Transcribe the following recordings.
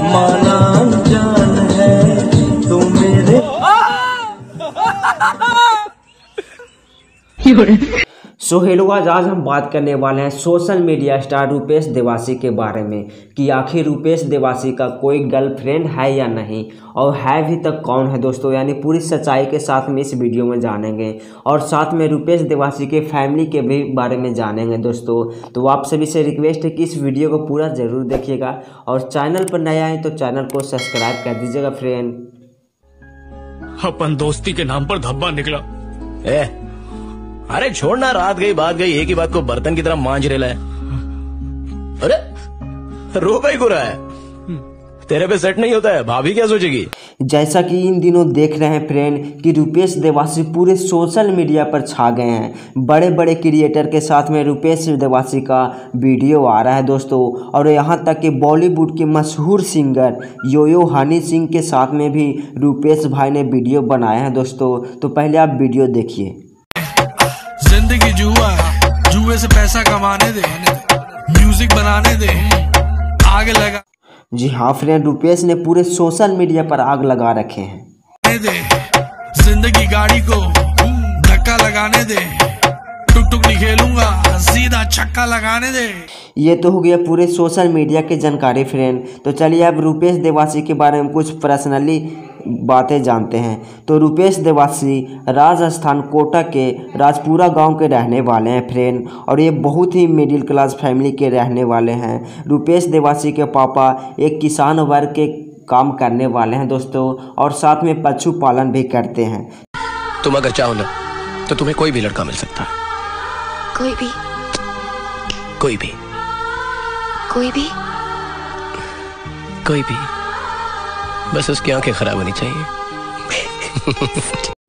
माना जान है तो मेरे सो हेलो गाइस, आज हम बात करने वाले हैं social media star Rupesh Dewasi के बारे में कि आखिर रूपेश देवासी का कोई गर्लफ्रेंड है या नहीं, और है भी तक कौन है दोस्तों, यानी पूरी सच्चाई के साथ में इस वीडियो में जानेंगे और साथ में रूपेश देवासी के फैमिली के भी बारे में जानेंगे दोस्तों। तो आप सभी से रिक्वेस्ट है कि इस वीडियो को पूरा ज़रूर देखिएगा और चैनल पर नए आए तो चैनल को सब्सक्राइब कर दीजिएगा फ्रेंड। अपन दोस्ती के नाम पर धब्बा निकला। अरे छोड़ना, रात गई बात गई, एक ही बात को बर्तन की तरह मांझ रेला है। अरे रो भाई को रहा है, तेरे पे सेट नहीं होता है, भाभी क्या सोचेगी। जैसा कि इन दिनों देख रहे हैं फ्रेंड कि रूपेश देवासी पूरे सोशल मीडिया पर छा गए हैं। बड़े बड़े क्रिएटर के साथ में रूपेश देवासी का वीडियो आ रहा है दोस्तों, और यहाँ तक कि बॉलीवुड के मशहूर सिंगर यो हनी सिंह के साथ में भी रूपेश भाई ने वीडियो बनाए हैं दोस्तों। तो पहले आप वीडियो देखिए। जिंदगी जुआ है, जुए से पैसा कमाने दे, म्यूजिक बनाने दे, आग लगा। जी हाँ फ्रेंड, रूपेश ने पूरे सोशल मीडिया पर आग लगा रखे हैं। जिंदगी गाड़ी को धक्का लगाने दे, टुक-टुक नहीं खेलूंगा, सीधा छक्का लगाने दे। ये तो हो गया पूरे सोशल मीडिया की जानकारी फ्रेंड। तो चलिए अब रूपेश देवासी के बारे में कुछ पर्सनली बातें जानते हैं। तो रूपेश देवासी राजस्थान कोटा के राजपुरा गांव के रहने वाले हैं फ्रेंड, और ये बहुत ही मिडिल क्लास फैमिली के रहने वाले हैं। रूपेश देवासी के पापा एक किसान वर्ग के काम करने वाले हैं दोस्तों, और साथ में पशु पालन भी करते हैं। तुम अगर चाहो ना तो तुम्हें कोई भी लड़का मिल सकता है, कोई भी, बस उसकी आंखें खराब होनी चाहिए।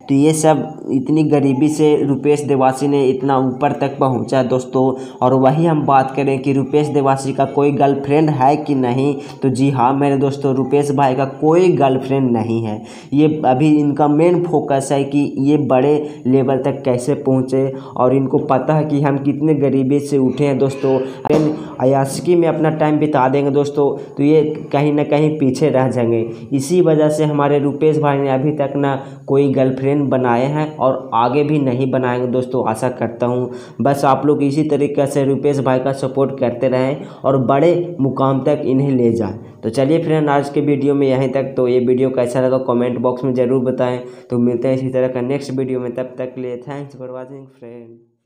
तो ये सब इतनी गरीबी से रूपेश देवासी ने इतना ऊपर तक पहुंचा है दोस्तों। और वही हम बात करें कि रूपेश देवासी का कोई गर्लफ्रेंड है कि नहीं, तो जी हाँ मेरे दोस्तों, रूपेश भाई का कोई गर्लफ्रेंड नहीं है। ये अभी इनका मेन फोकस है कि ये बड़े लेवल तक कैसे पहुंचे, और इनको पता है कि हम कितने गरीबी से उठे हैं दोस्तों। अयासकी में अपना टाइम बिता देंगे दोस्तों तो ये कहीं ना कहीं पीछे रह जाएंगे। इसी वजह से हमारे रूपेश भाई ने अभी तक ना कोई गर्लफ्रेंड बनाए हैं और आगे भी नहीं बनाएंगे दोस्तों, आशा करता हूँ। बस आप लोग इसी तरीके से रूपेश भाई का सपोर्ट करते रहें और बड़े मुकाम तक इन्हें ले जाएं। तो चलिए फ्रेंड, आज के वीडियो में यहीं तक। तो ये वीडियो कैसा लगा कमेंट बॉक्स में ज़रूर बताएं। तो मिलते हैं इसी तरह का नेक्स्ट वीडियो में, तब तक के लिए थैंक्स फॉर वॉचिंग फ्रेंड।